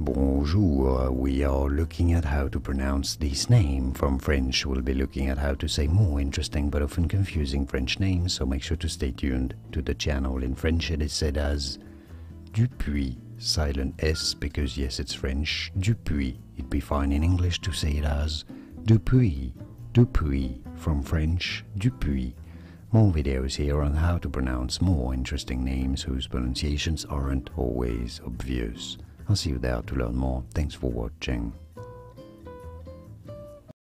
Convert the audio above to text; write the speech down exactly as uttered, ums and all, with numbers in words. Bonjour, we are looking at how to pronounce this name. From French, we'll be looking at how to say more interesting but often confusing French names, so make sure to stay tuned to the channel. In French it is said as Dupuis, silent S, because yes, it's French, Dupuis. It'd be fine in English to say it as Dupuis, Dupuis, from French, Dupuis. More videos here on how to pronounce more interesting names whose pronunciations aren't always obvious. I'll see you there to learn more. Thanks for watching.